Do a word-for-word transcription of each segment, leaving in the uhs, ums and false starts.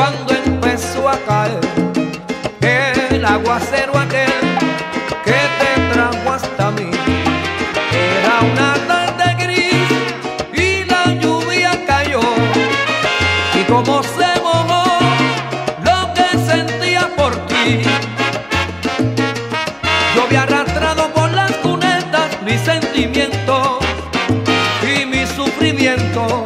cuando empezó a caer el aguacero aquel que te trajo hasta mí. Era una tarde gris y la lluvia cayó, y como se mojó lo que sentía por ti, yo vi arrastrado por las cunetas mis sentimientos y mis sufrimientos.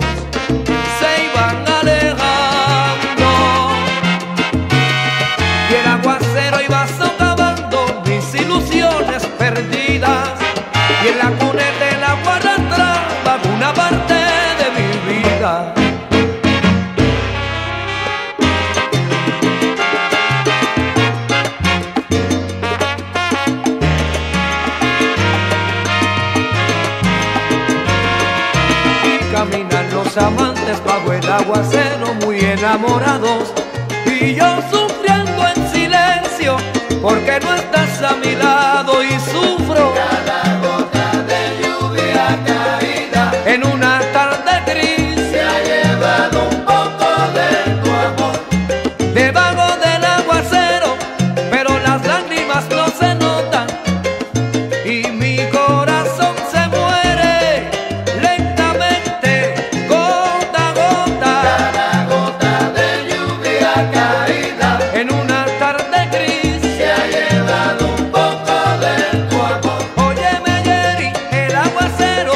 Y en la cuneta el agua arrastraba una parte de mi vida. Y caminan los amantes bajo el aguacero muy enamorados, y yo sufriendo en silencio porque no estás a mi lado, y sufro cada gota caída. En una tarde gris se ha llevado un poco de tu amor, debajo del aguacero, pero las lágrimas no se notan y mi corazón se muere lentamente, gota a gota. Cada gota de lluvia caída. En una tarde gris se ha llevado un poco de tu amor. Óyeme, Jerry, el aguacero.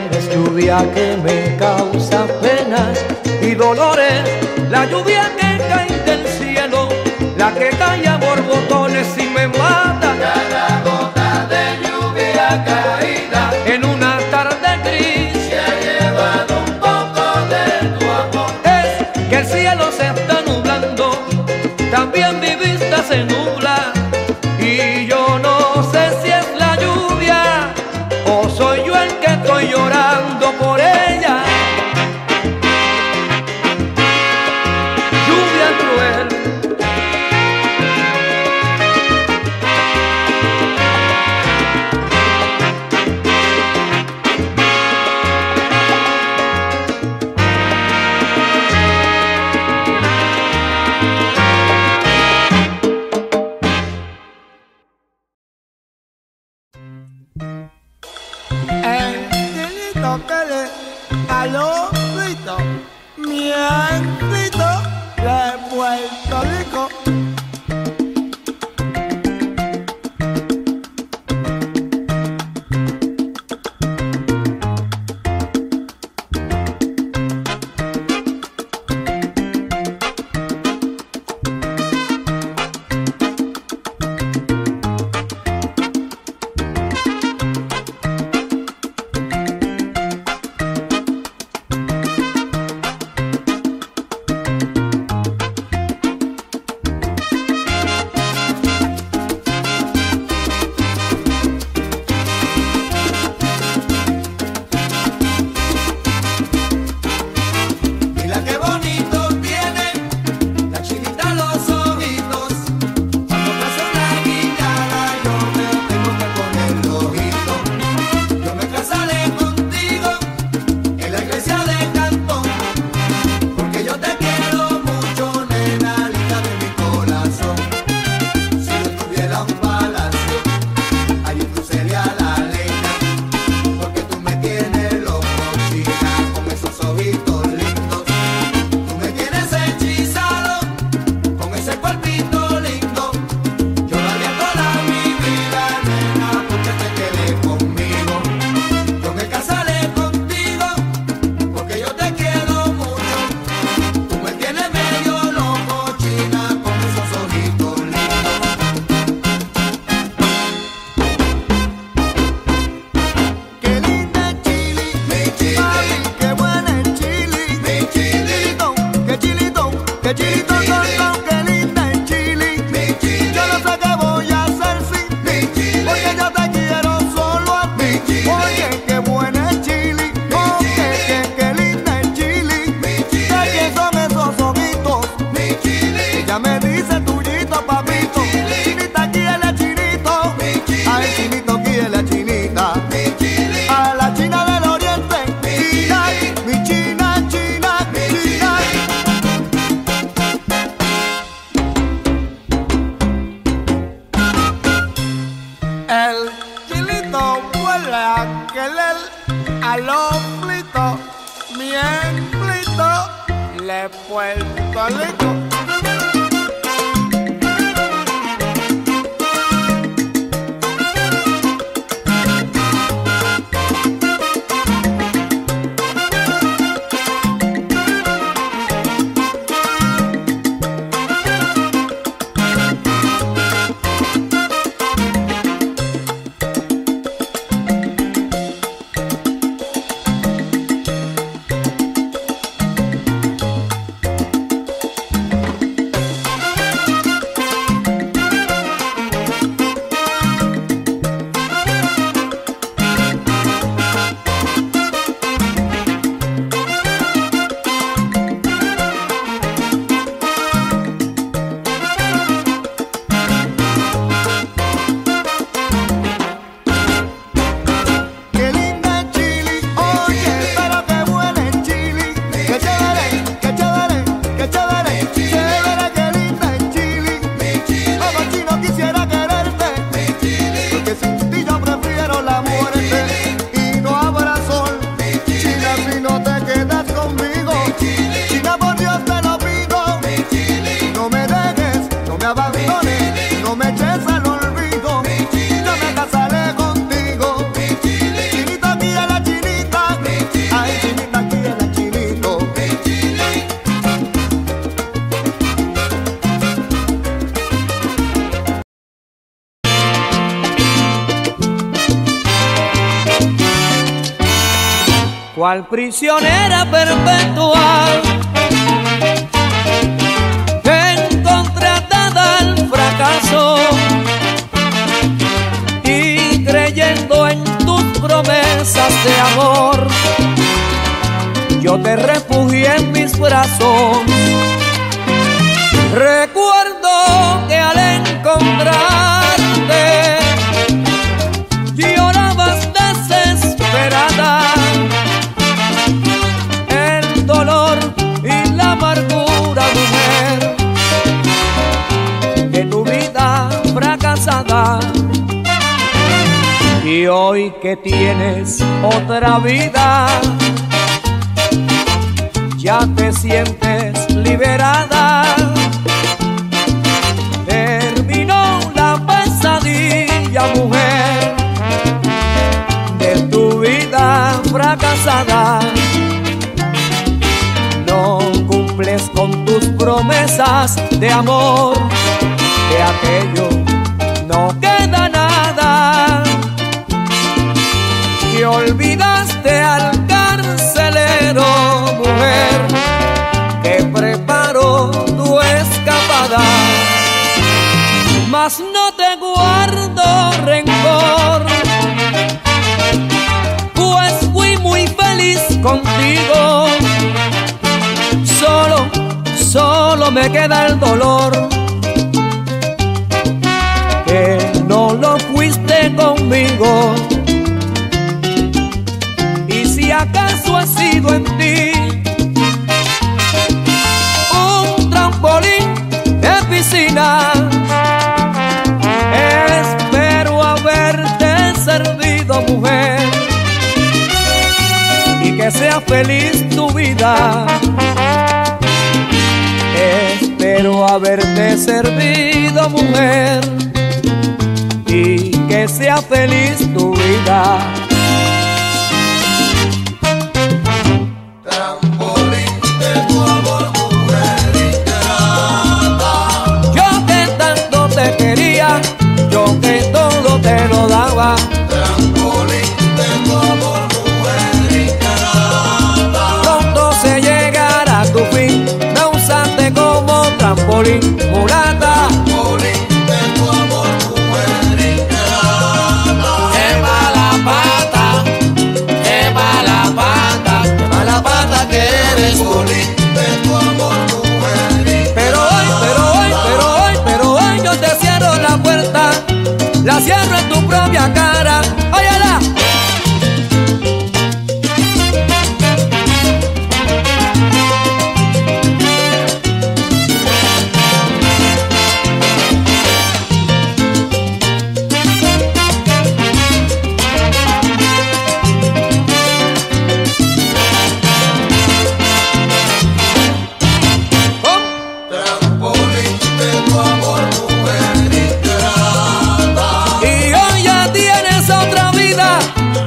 Eres lluvia que me causa penas y dolores, la lluvia que cae del cielo, la que cae a borbotones y me mata. Cada gota de lluvia caída en una tarde gris se ha llevado un poco de tu amor. Es que el cielo se está nublando, también mi vista se nubla, y yo no sé si es la lluvia o soy yo el que estoy llorando por ella. Lluvia cruel, a los gritos, mi grito de Puerto Rico. El chilito vuela que el al omblito, mi emblito le Puerto Rico. Cual prisionera perpetua, ven contratada al fracaso y creyendo en tus promesas de amor, yo te refugié en mis brazos. Recuerdo que al encontrarte llorabas desesperada. Amargura, mujer, de tu vida fracasada. Y hoy que tienes otra vida, ya te sientes liberada. Terminó la pesadilla, mujer, de tu vida fracasada. Cumples con tus promesas de amor, de aquello no queda nada. Y olvidaste al carcelero, mujer, que preparó tu escapada. Mas no te guardo rencor, pues fui muy feliz contigo. Solo, solo me queda el dolor que no lo fuiste conmigo. Y si acaso ha sido en ti un trampolín de piscina, espero haberte servido, mujer, y que sea feliz tu vida. Espero haberte servido, mujer, y que sea feliz tu vida. Trampolín de tu amor, mujer ingrata. Yo que tanto te quería, yo que todo te lo daba. Trampolín de tu amor, mujer ingrata. Pronto se llegará tu fin. Como trampolín, mulata. Trampolín de tu amor, mujer ingrata. Qué mala pata, qué mala pata, qué mala pata que eres. Trampolín de tu amor, mujer ingrata. Pero hoy, pero hoy, pero hoy, pero hoy yo te cierro la puerta, la cierro en tu propia cara. Óyala.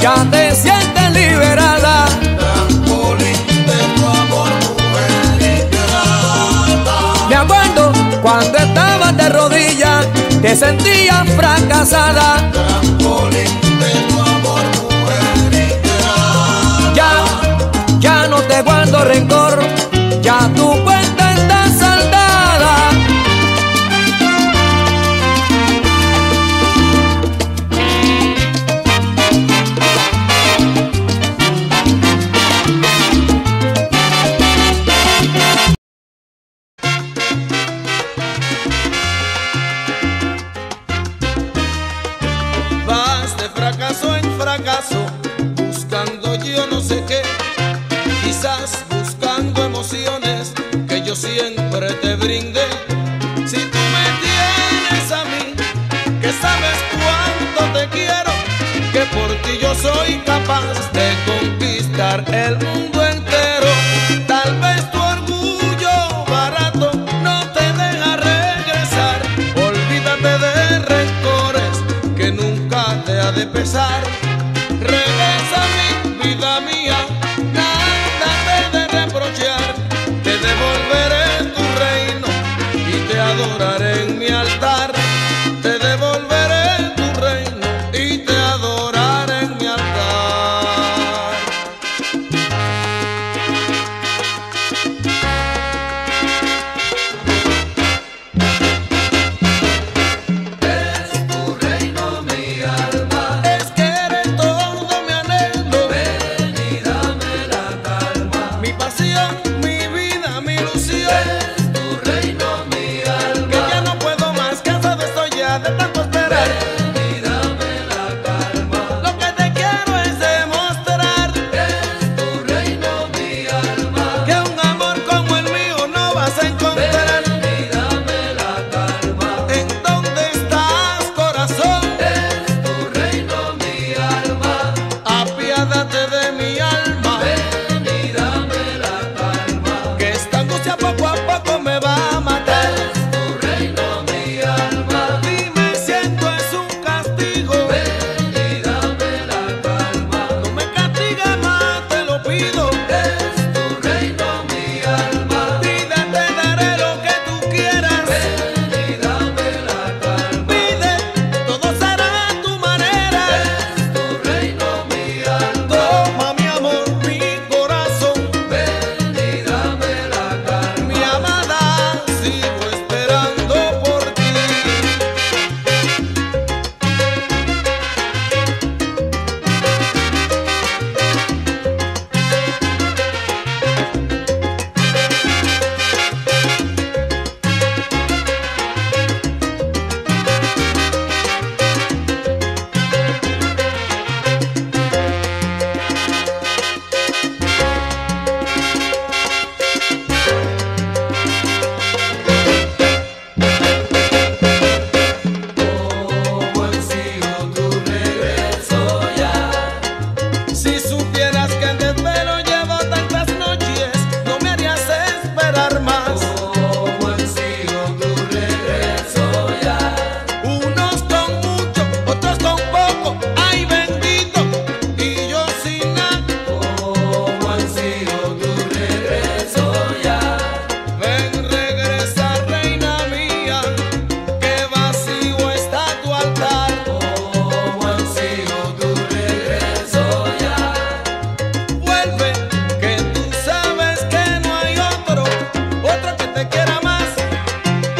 ya te sientes liberada. Trampolín de tu amor, mujer liberada. Me acuerdo cuando estabas de rodillas, te sentías fracasada. Trampolín de tu amor, mujer liberada. Ya, ya no te guardo rencor, ya tu cuenta está saldada. Vas de fracaso en fracaso, buscando yo no sé qué, quizás buscando emociones que yo siempre te brindé. Si tú me tienes a mí, que sabes cuánto te quiero, que por ti yo soy capaz de conquistar el mundo entero. Tal vez tu orgullo barato no te deja regresar. Olvídate de rencores que nunca te ha de pesar. Regresa a mi vida mía, nada te de reprochar. Te devolveré tu reino y te adoraré en mi altar. Te devolveré tu reino y te adoraré en mi altar. Eres tu reino, mi alma. Es que eres todo mi anhelo. Ven y dame la calma. Mi pasión, mi vida, mi ilusión. Eres tu reino, mi alma. Que ya no puedo más, cansado estoy ya de tanto esperar. Ven y dame la calma. Lo que te quiero es demostrar. Eres tu reino, mi alma. Que un amor como el mío no vas a encontrar. Ven y dame la calma. ¿En dónde estás, corazón? Eres tu reino, mi alma. Apiádate de mi alma. Ven y dame la calma. Que esta angustia poco a poco me va a matar. Eres tu reino, mi alma. Dime si esto es un castigo. Ven y dame la calma. No me castigas más, te lo pido. Eres tu reino, mi alma. Pide, te daré lo que tú quieras. Ven y dame la calma. Pide, todo será a tu manera. Eres tu reino, mi alma. Toma mi amor, mi corazón, Ven y dame la calma. mi amada, sigo esperando por ti. ¿Cómo sigo tu regreso ya? Si supieras que en desvelo llevo tantas noches, no me harías esperar más. ¿Cómo sigo tu regreso ya? Unos con mucho, otros con poco, ay bendito, y yo sin nada. ¿Cómo sigo tu regreso ya? Ven, regresa, reina mía, que vacío está tu altar. ¿Cómo sigo tu regreso ya? Vuelve, que tú sabes que no hay otro, otro que te quiera más. Muchacha, muchacha.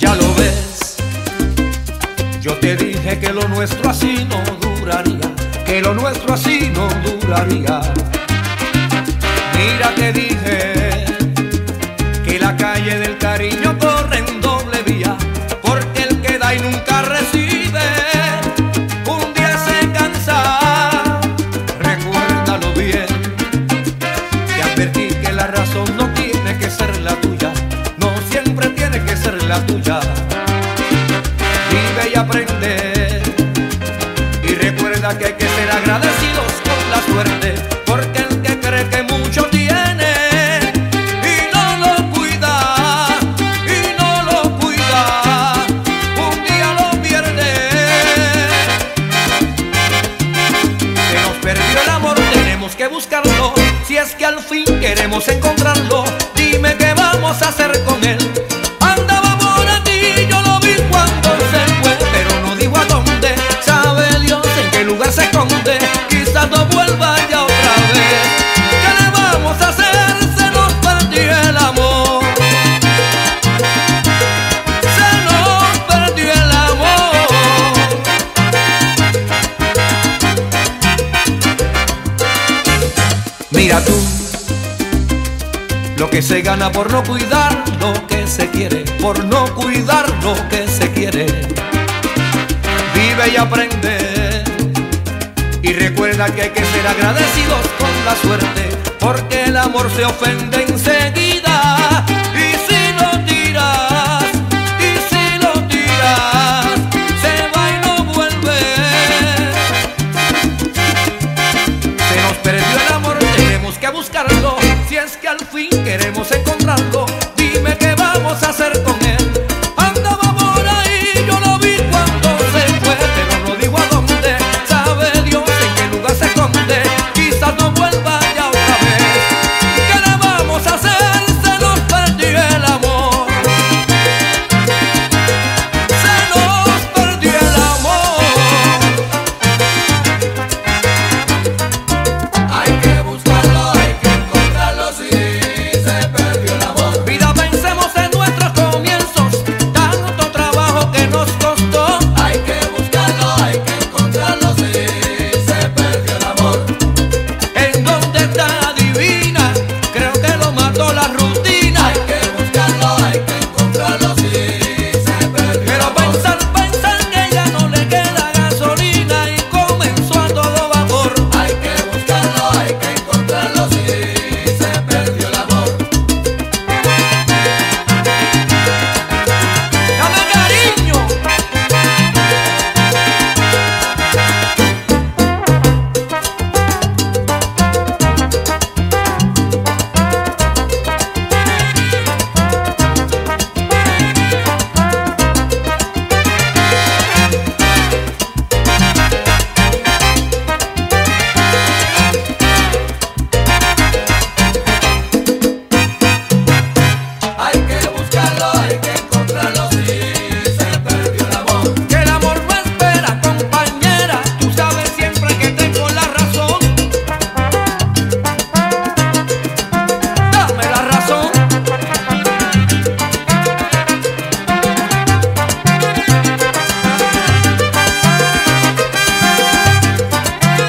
Ya lo ves, yo te dije que lo nuestro así no duraría, que lo nuestro así no duraría. Mira, te dije que la calle del cariño corre en doble vía, porque el que da y nunca recibe, un día se cansa. Recuérdalo bien, te advertí de buscarlo, si es que al fin queremos encontrarlo. Dime qué vamos a hacer con él. Andaba por aquí, yo lo vi cuando se fue, pero no dijo a dónde. Sabe Dios en qué lugar se esconde, quizás no vuelva ya otra vez. ¿Qué le vamos a hacer? Se nos perdió el amor, se nos perdió el amor. Mira tú lo que se gana por no cuidar lo que se quiere, por no cuidar lo que se quiere. Vive y aprende, y recuerda que hay que ser agradecidos con la suerte, porque el amor se ofende enseguida. Y si lo tiras, y si lo tiras, se va y no vuelve. Se nos perdió el amor, tenemos que buscarlo. Si es que al fin queremos encontrarlo, dime qué vamos a hacer con él. Andaba por ahí, yo lo vi cuando se fue, pero no digo a dónde. Sabe Dios en qué lugar se esconde, quizás no vuelva ya otra vez. ¿Qué le vamos a hacer? Se nos perdió el amor, se nos perdió el amor. Hay que buscarlo, me liberé, gracias a Dios me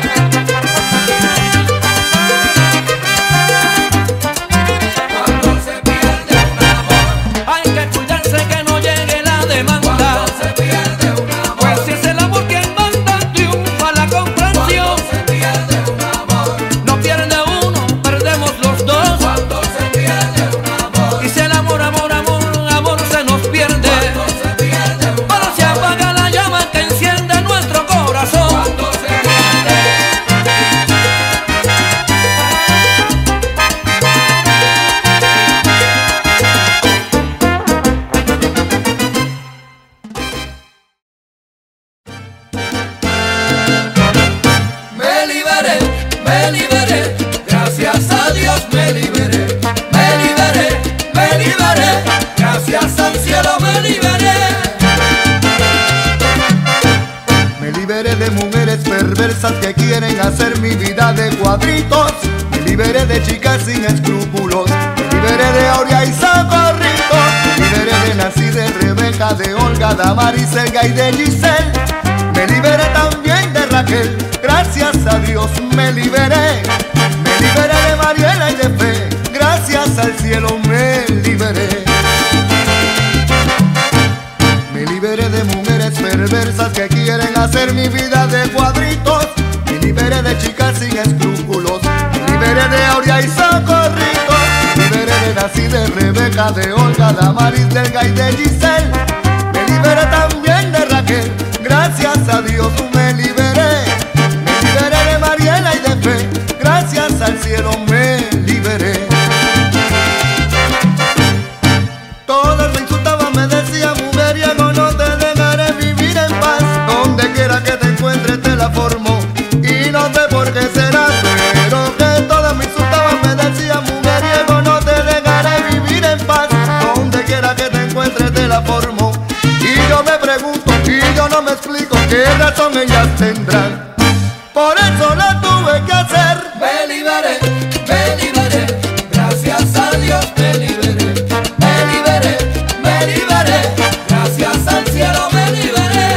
liberé, me liberé, me liberé, gracias al cielo me liberé. Me liberé de mujeres perversas que quieren hacer mi vida de cuadritos, me liberé de chicas sin escrúpulos, me liberé de Aurea y Socorrito, me liberé de Nancy, de Rebeca, de Olga, de Damaris, Selga y de Giselle, me liberé también de Raquel, gracias a Dios me liberé, me liberé de Mariela y de Fe, gracias al cielo me liberé. Me liberé de mujeres perversas que quieren hacer mi vida de cuadritos, me liberé de chicas sin escrúpulos, me liberé de Aurea y Socorrito, me liberé de Nancy, de Rebeca, de Olga, de Damaris, Delga y de Giselle, me liberé también de Raquel, gracias a Dios me liberé. Gracias al cielo me liberé. Todas me insultaban, me decían mujeriego, no te dejaré vivir en paz. Donde quiera que te encuentres te la formo y no sé por qué será, pero que qué razón ellas tendrán. Por eso lo tuve que hacer. Me liberé, me liberé, gracias a Dios me liberé. Me liberé, me liberé, gracias al cielo me liberé.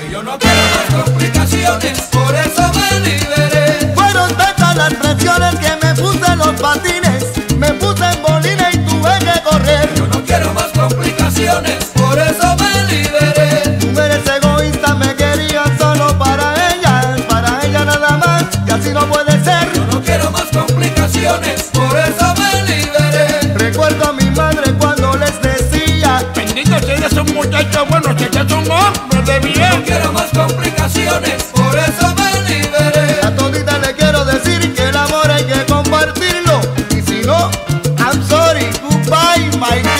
Que yo no quiero más complicaciones, por eso me liberé. Fueron tantas las presiones que me puse en los patines, me puse en bolines y tuve que correr. Yo no quiero más complicaciones, por eso me liberé. Tú eres egoísta, me querías solo para ella, para ella nada más, y así no puede ser. Yo no quiero más complicaciones, por eso me liberé. Recuerdo a mi madre cuando les decía: bendito si eres un muchacho bueno, si eres un hombre de bien. Yo no quiero más complicaciones, por eso me liberé. A todita le quiero decir que el amor hay que compartirlo, y si no, I'm sorry, goodbye my girl.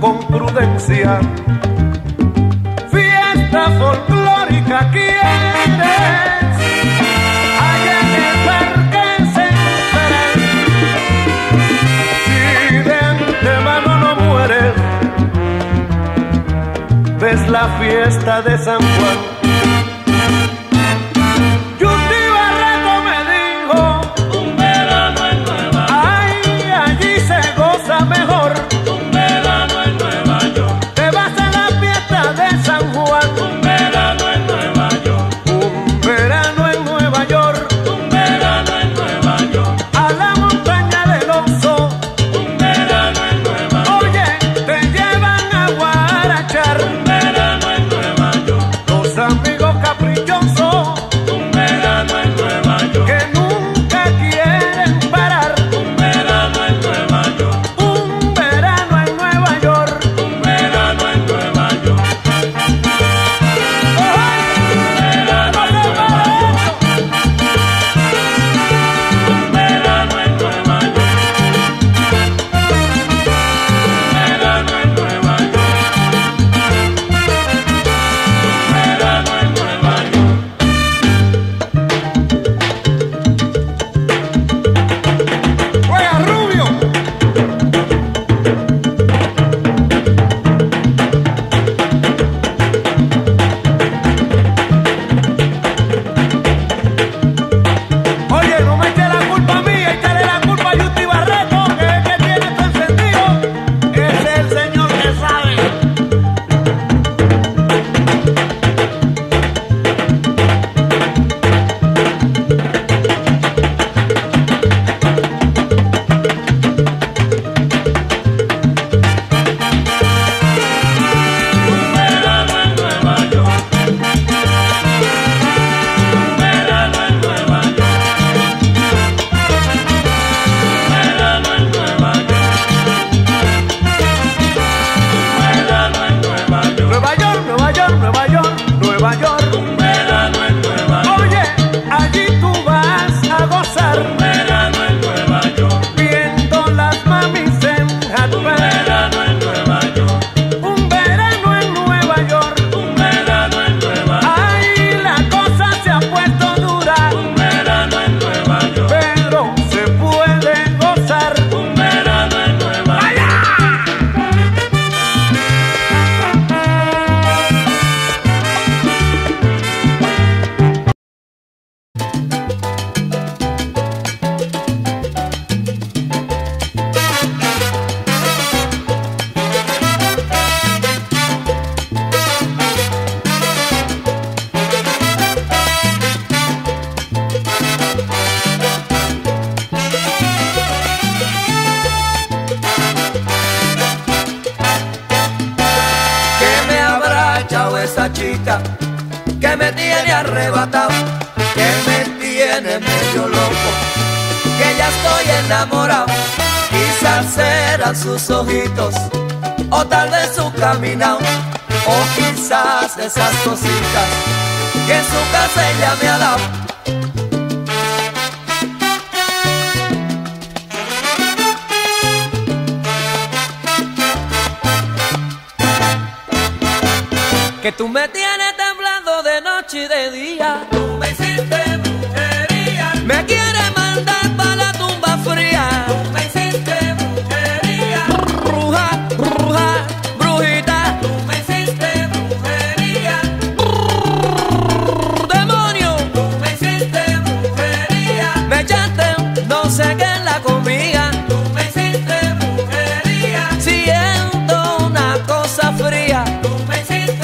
Con prudencia, fiesta folclórica quieres, allá en el parque central. Si de antemano no mueres, ves la fiesta de San Juan. Mejor, un verano en Nueva York, te vas a la fiesta. loca, que me tiene arrebatado, que me tiene medio loco, que ya estoy enamorado. Quizás serán sus ojitos, o tal vez su caminao, o quizás esas cositas que en su casa ella me ha dado. Que tú me tienes temblando de noche y de día, tú me hiciste brujería, me quieres mandar para la tumba fría, tú me hiciste brujería, bruja, bruja, brujita, tú me hiciste brujería, demonio, tú me hiciste brujería, me echaste no sé qué en la comida, tú me hiciste brujería, siento una cosa fría, tú me hiciste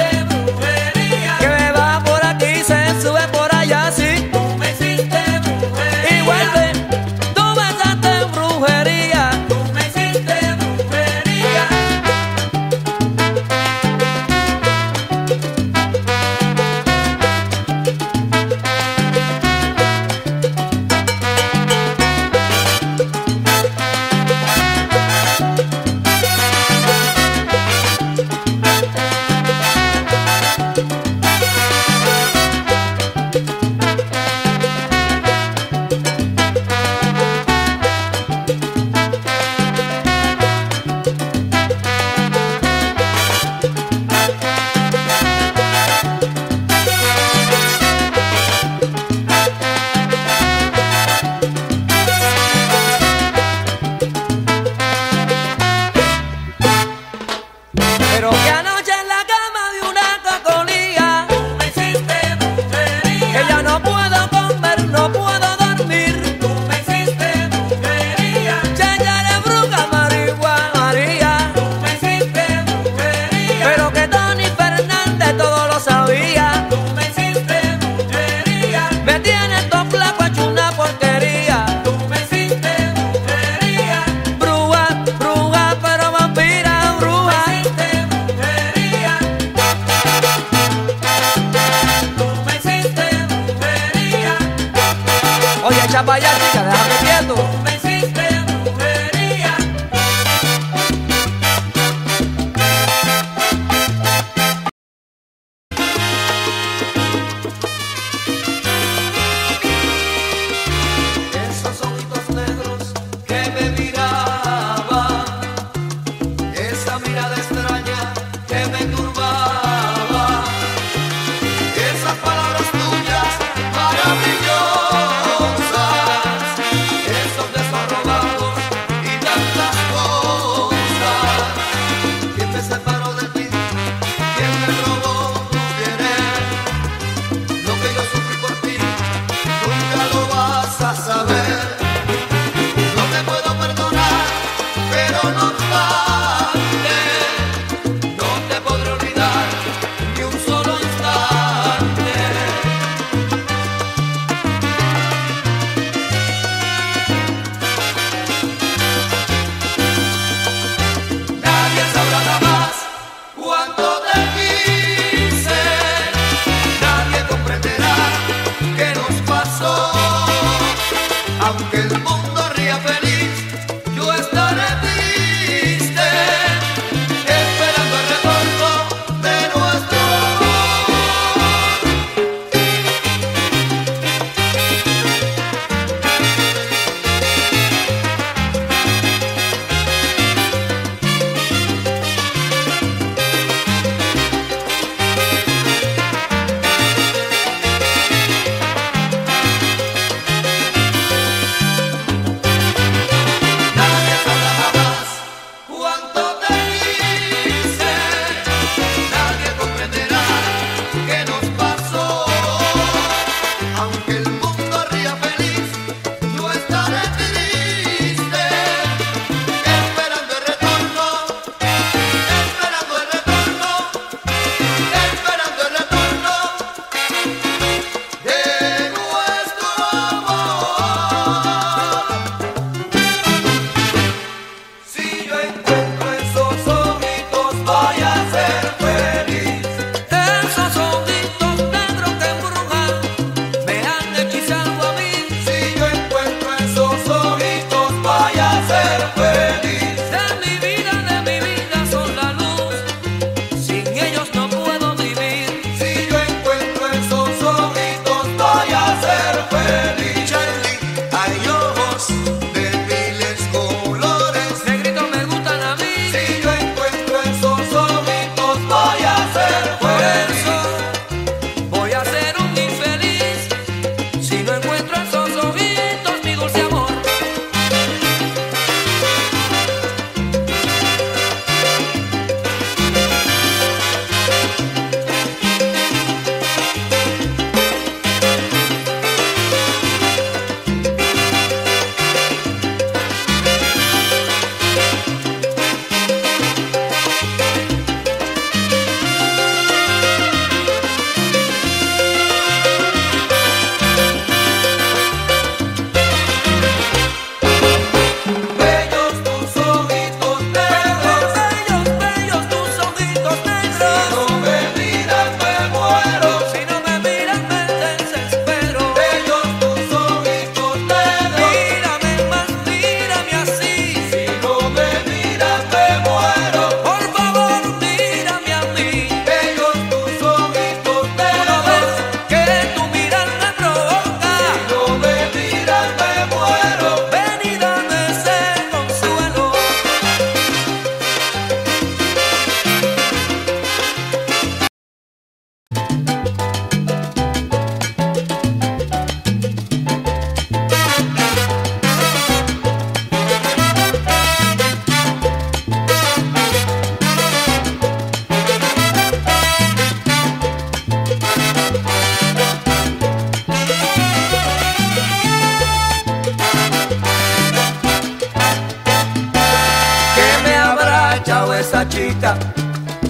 esa chica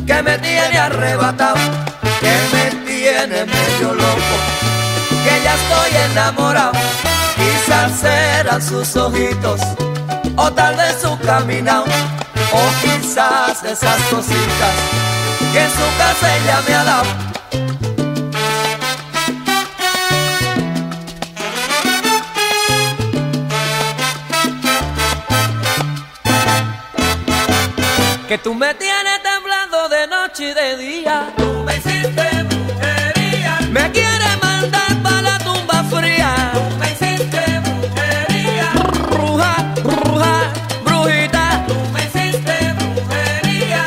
que me tiene arrebatado, que me tiene medio loco, que ya estoy enamorado. Quizás serán sus ojitos, o tal vez su caminao, o quizás esas cositas que en su casa ella me ha dado. Que tú me tienes temblando de noche y de día, tú me hiciste brujería, me quieres mandar para la tumba fría, tú me hiciste brujería, bruja, bruja, brujita, tú me hiciste brujería,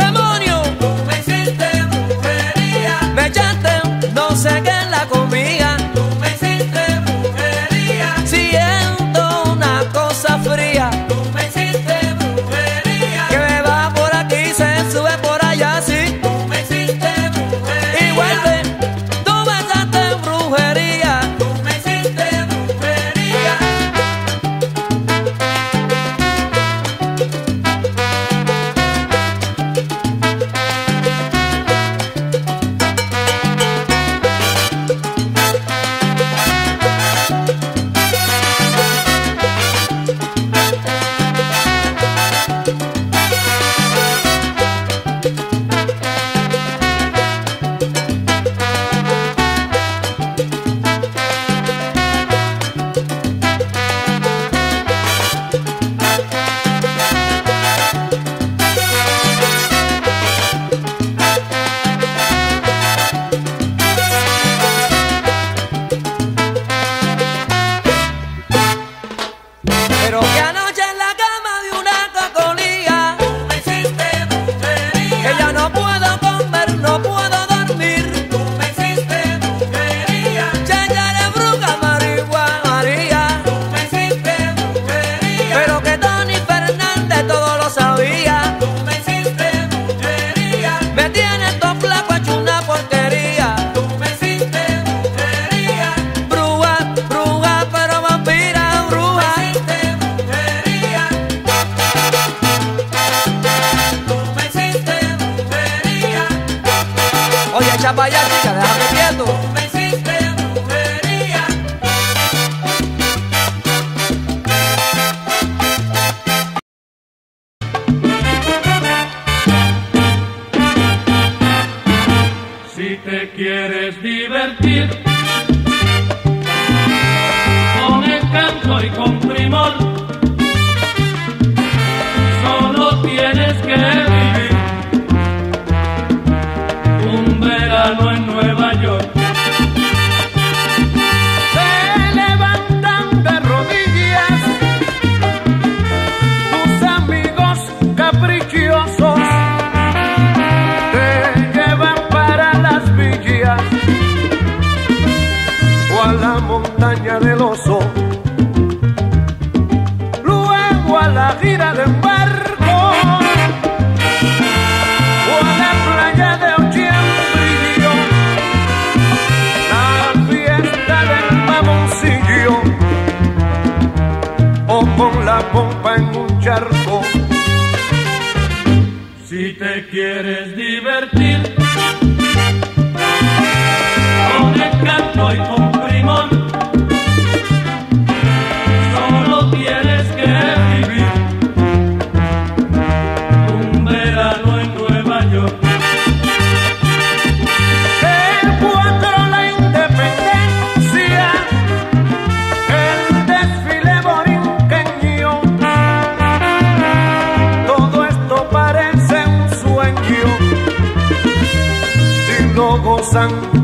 demonio, tú me hiciste brujería, me echaste no sé qué en la comida, tú me hiciste brujería, siento una cosa fría, tú me hiciste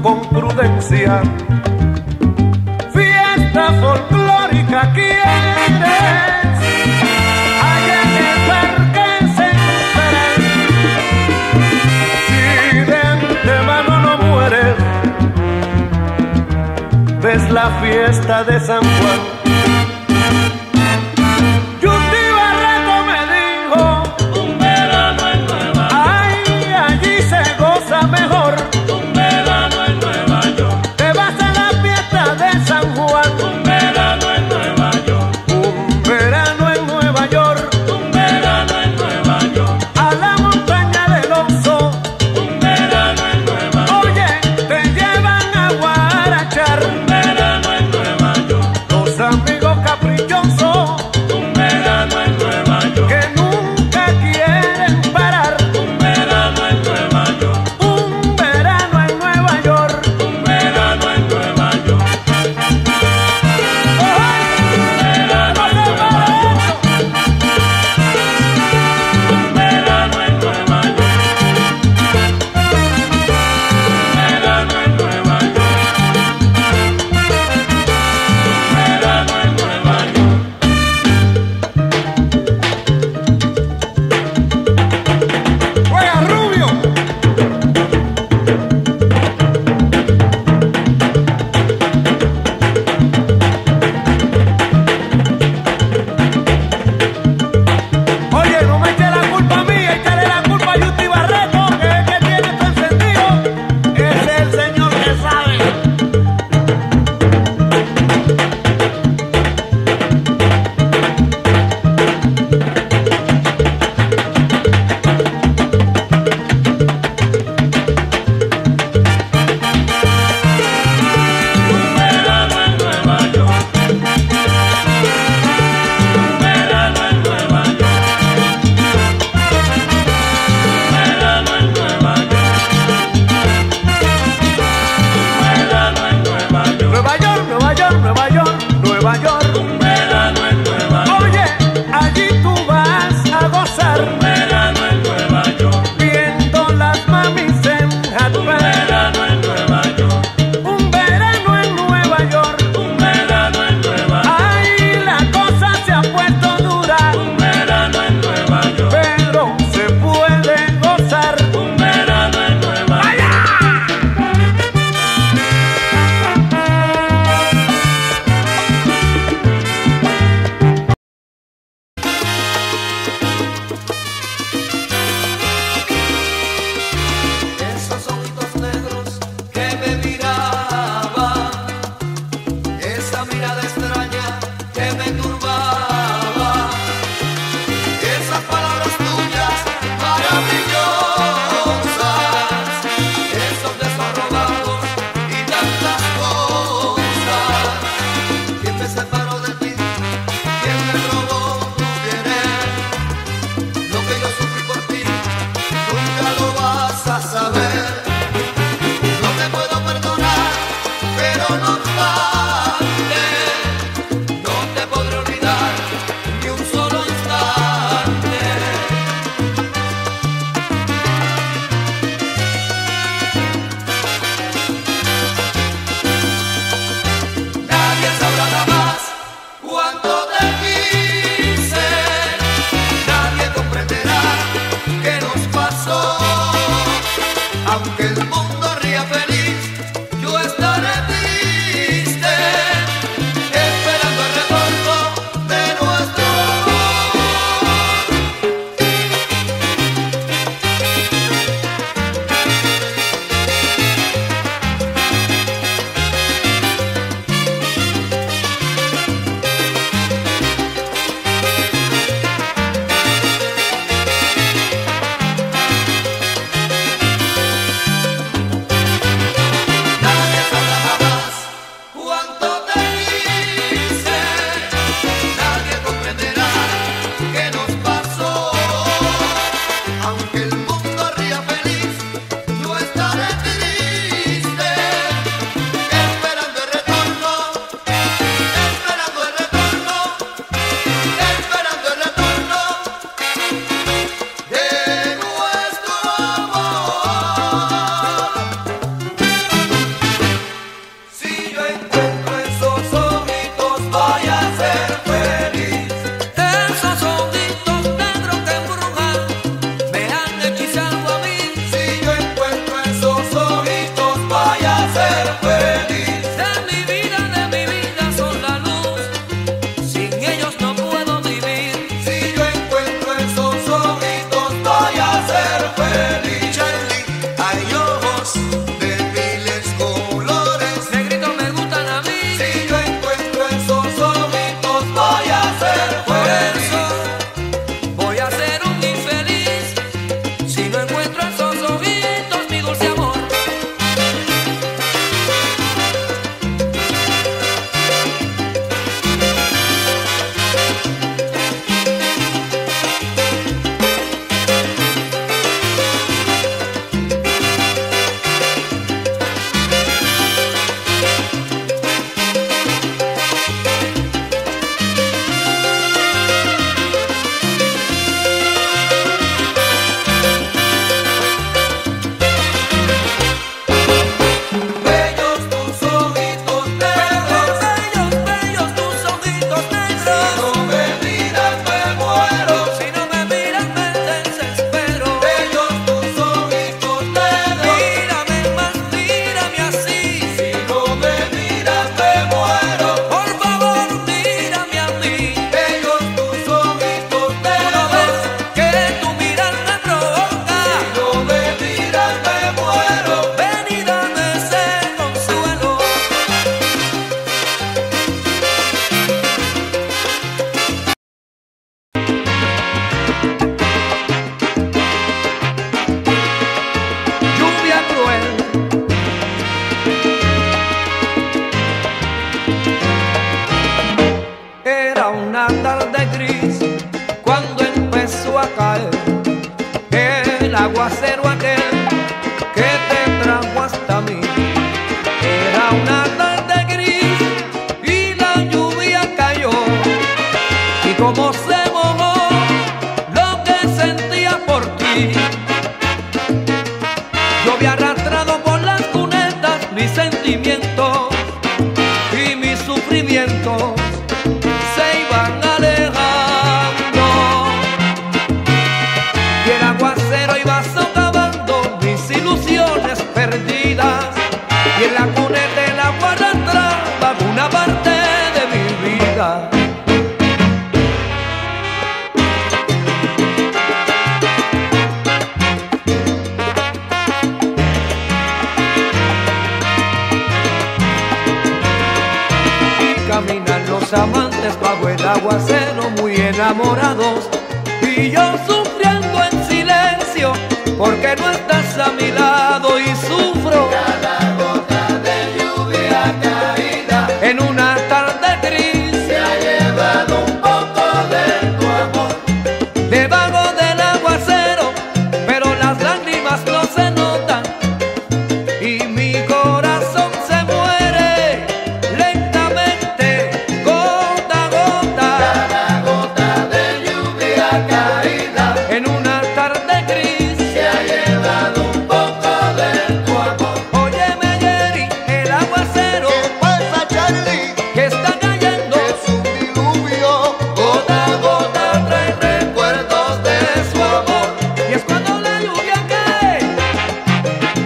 con prudencia, fiesta folclórica quieres, allá en el parque central, si de antemano no mueres, ves la fiesta de San Juan. Un verano en Nueva York, un verano Nueva York, un verano en Nueva York. Oye, allí tú vas a gozar, un verano en Nueva York, viendo las mamis en Hot Bar. Un verano en Nueva York, un verano en Nueva York, un verano en Nueva York. Ay, la cosa se ha puesto dura, un verano en Nueva York, pero se puede gozar, un verano en Nueva York. No te puedo perdonar, pero no vale. cómo se mojó lo que sentía por ti. Yo vi arrastrado por las cunetas mis sentimientos y mis sufrimientos se iban alejando. Y el aguacero iba socavando mis ilusiones perdidas, y en la cuneta el agua arrastraba una parte de mi vida. Caminan los amantes bajo el aguacero muy enamorados, y yo sufriendo en silencio porque no estás a mi lado, y sufro cada gota de lluvia caída en una tarde gris. Se ha llevado un poco de tu amor debajo del aguacero, pero las lágrimas no se notan y mi corazón se muere lentamente, gota a gota. Cada gota de lluvia caída en una tarde gris. Se ha llevado un poco de tu amor. Óyeme, Jerry, el aguacero. ¿Qué pasa, Charlie? Que está cayendo. Es un diluvio. Gota a gota trae recuerdos de su amor. Y es cuando la lluvia cae. Agua. Eres lluvia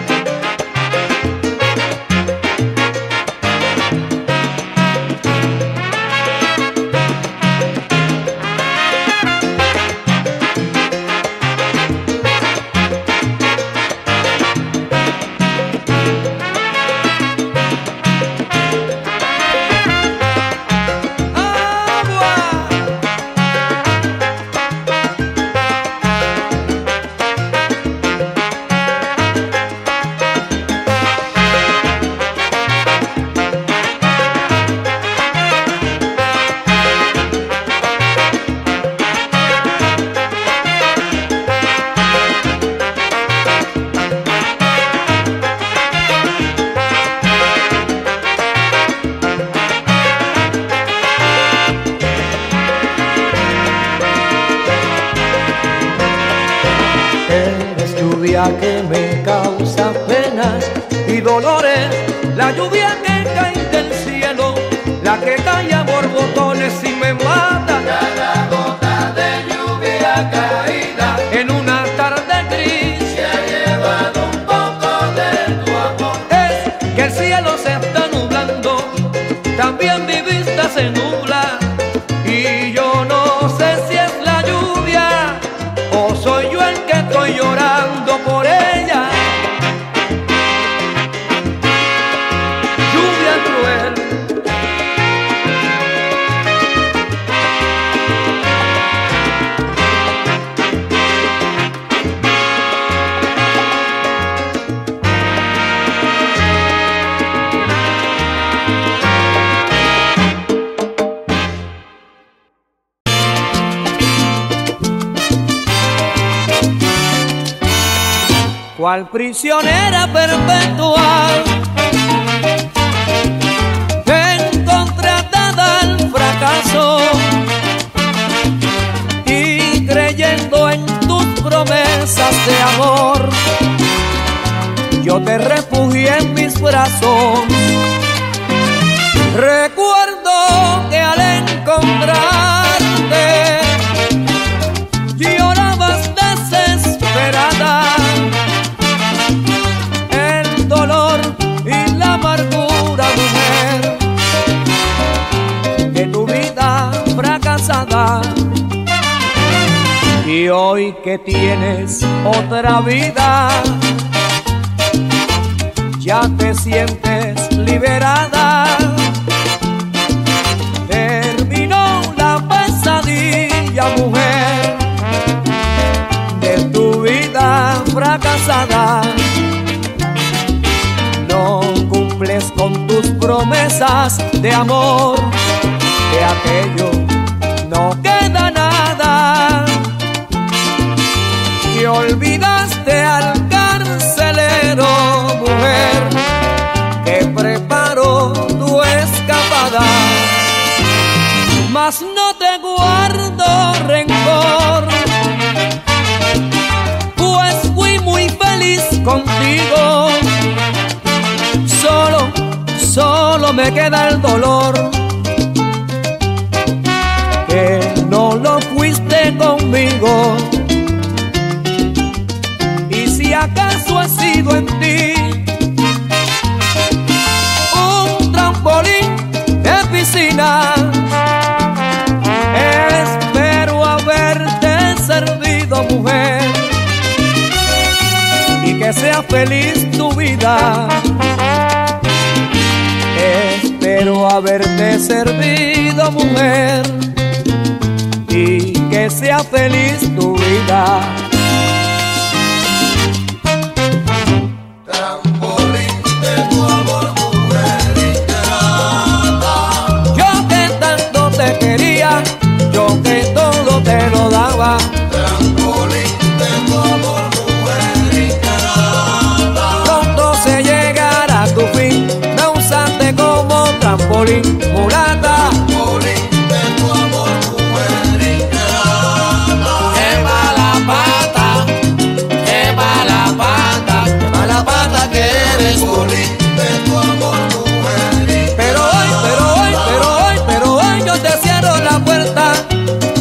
que me causa penas y dolores, la lluvia que cae del cielo, la que cae a borbotones y me mata. Cada gota de lluvia caída en una tarde gris se ha llevado un poco de tu amor. Es que el cielo se está nublando, también mi vista se nubla, y yo no sé si es la lluvia o soy yo el que estoy llorando por ella. Lluvia cruel. Cual prisionera perpetua, encontrada al fracaso, y creyendo en tus promesas de amor, yo te refugié en mis brazos. Recuerdo que al encontrarte llorabas desesperada. Y hoy que tienes otra vida, ya te sientes liberada. Terminó la pesadilla, mujer, de tu vida fracasada. No cumples con tus promesas de amor, de aquello no queda nada. Y olvidaste al carcelero, mujer, que preparó tu escapada. mas no te guardo rencor, pues fui muy feliz contigo. Solo, solo me queda el dolor, que no lo fuiste conmigo. Y si acaso ha sido en ti un trampolín de piscina, espero haberte servido, mujer, y que sea feliz tu vida. Espero haberte servido, mujer, y que sea feliz tu vida. Trampolín de tu amor, mujer ingrata. Yo que tanto te quería, yo que todo te lo daba. Trampolín de tu amor, mujer ingrata. Pronto se llegará tu fin, no usaste como trampolín, mulata.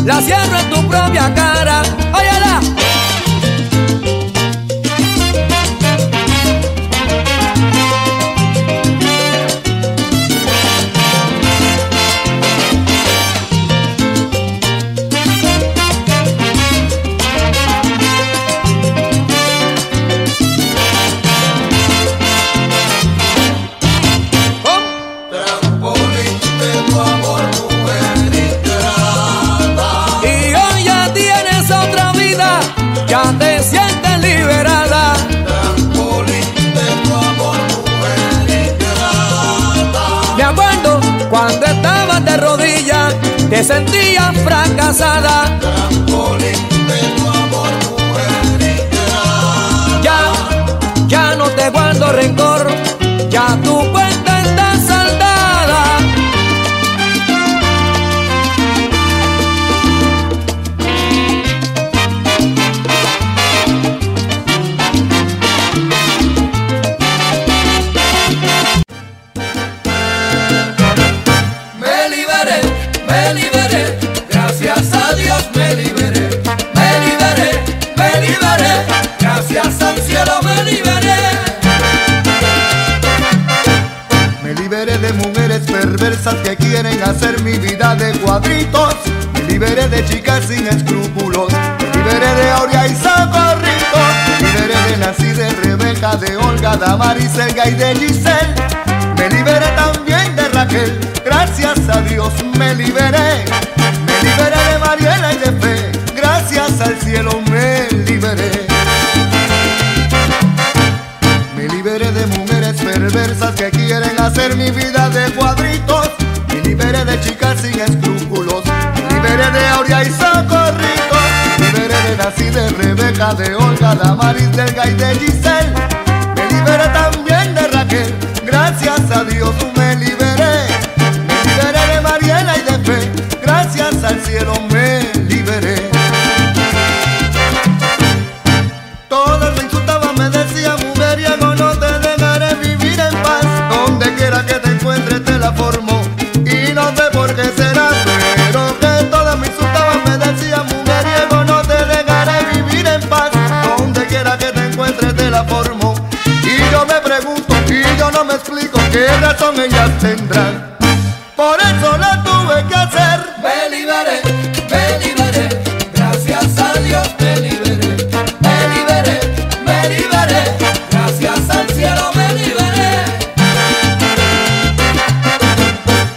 La cierro en tu propia cara, óyala. Cuando estabas de rodillas, te sentías fracasada. Trampolín de tu amor, mujer ingrata. Ya, ya no te guardo rencor, ya tu cuenta está saldada. Que quieren hacer mi vida de cuadritos. Me liberé de chicas sin escrúpulos, me liberé de Aurea y Socorrito, me liberé de Nancy, de Rebeca, de Olga, de Amaris, Selga y de Giselle. Me liberé también de Raquel, gracias a Dios me liberé. Me liberé de Mariela y de Fe, gracias al cielo me liberé. Me liberé de mujeres perversas que quieren hacer mi vida de cuadritos. Me liberé de chicas sin escrúpulos, me liberé de Aurea y Socorrito, me liberé de Nancy, de Rebeca, de Olga, de Amaris, Delga y de Giselle. Me liberé también de Raquel, gracias a Dios me liberé. Me liberé de Mariela y de Fe, gracias al cielo me liberé. Todas me insultaban, me decían mujeriego, no te dejaré vivir en paz. Donde quiera que te encuentres te la formo. ¿Qué razón ellas tendrán? Por eso la tuve que hacer. Me liberé, me liberé, gracias a Dios me liberé. Me liberé, me liberé, gracias al cielo me liberé.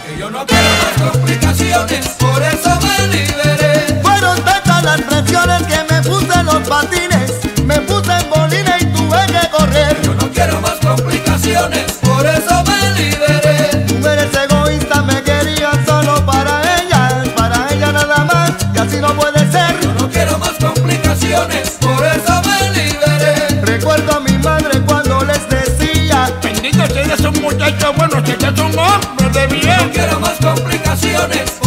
Que yo no quiero más complicaciones, por eso me liberé. Fueron tantas las presiones que me puse en los patines, me puse en bolines y tuve que correr. Que yo no quiero más complicaciones, por eso me liberé. Mujeres egoístas me querían solo para ellas, para ellas nada más, y así no puede ser. Yo no quiero más complicaciones, por eso me liberé. Recuerdo a mi madre cuando les decía: bendito, si eres un muchacho bueno, si eres un hombre de bien. Yo no quiero más complicaciones.